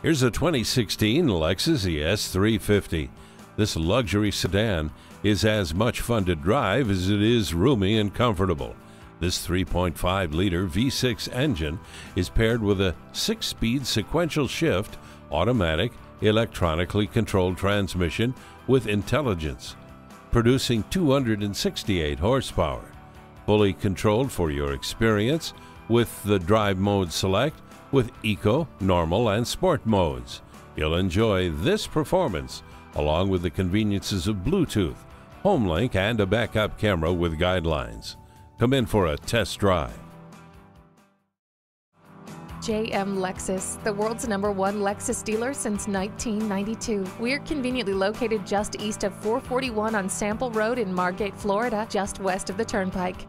Here's a 2016 Lexus ES 350. This luxury sedan is as much fun to drive as it is roomy and comfortable. This 3.5-liter V6 engine is paired with a 6-speed sequential shift, automatic, electronically controlled transmission with intelligence, producing 268 horsepower. Fully controlled for your experience with the Drive Mode Select with Eco, Normal, and Sport modes. You'll enjoy this performance along with the conveniences of Bluetooth, HomeLink, and a backup camera with guidelines. Come in for a test drive. JM Lexus, the world's #1 Lexus dealer since 1992. We're conveniently located just east of 441 on Sample Road in Margate, Florida, just west of the Turnpike.